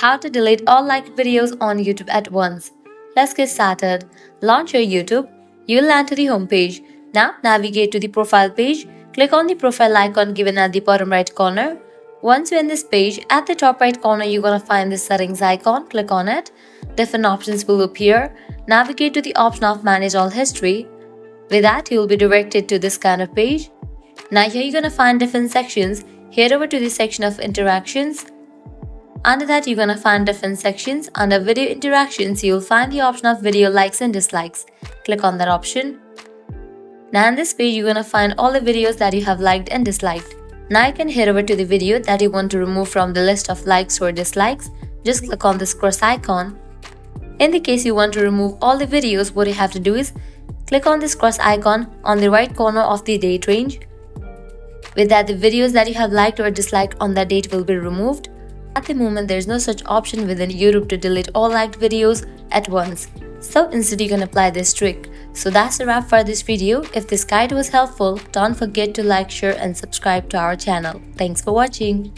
How to delete all liked videos on YouTube at once. Let's get started. Launch your YouTube. You'll land to the home page. Now navigate to the profile page. Click on the profile icon given at the bottom right corner. Once you're in this page, at the top right corner you're gonna find this settings icon. Click on it. Different options will appear. Navigate to the option of manage all history. With that, you'll be directed to this kind of page. Now here you're gonna find different sections. Head over to the section of interactions. Under that, you're gonna find different sections. Under video interactions, you'll find the option of video likes and dislikes. Click on that option. Now in this page, you're gonna find all the videos that you have liked and disliked. Now you can head over to the video that you want to remove from the list of likes or dislikes. Just click on this cross icon. In the case you want to remove all the videos, what you have to do is click on this cross icon on the right corner of the date range. With that, the videos that you have liked or disliked on that date will be removed. At the moment, there is no such option within YouTube to delete all liked videos at once. So instead, you can apply this trick. So that's a wrap for this video. If this guide was helpful, don't forget to like, share and subscribe to our channel. Thanks for watching.